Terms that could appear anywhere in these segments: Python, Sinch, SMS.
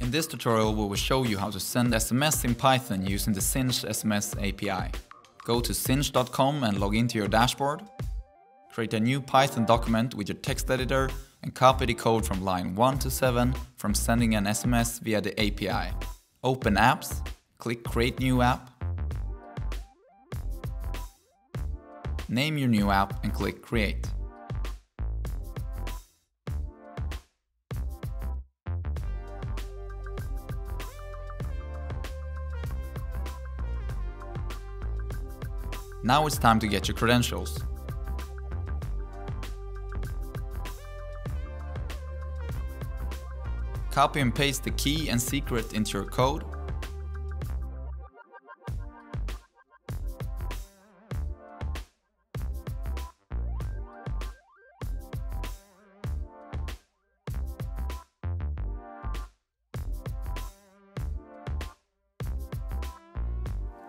In this tutorial, we will show you how to send SMS in Python using the Sinch SMS API. Go to sinch.com and log into your dashboard. Create a new Python document with your text editor and copy the code from line 1 to 7 from sending an SMS via the API. Open Apps, click Create New App. Name your new app and click Create. Now it's time to get your credentials. Copy and paste the key and secret into your code.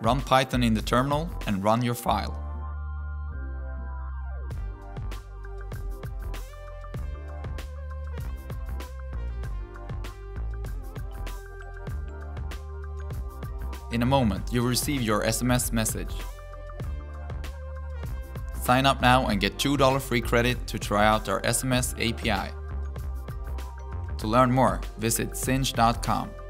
Run Python in the terminal and run your file. In a moment, you will receive your SMS message. Sign up now and get $2 free credit to try out our SMS API. To learn more, visit sinch.com.